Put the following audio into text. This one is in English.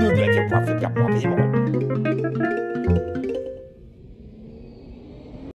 You're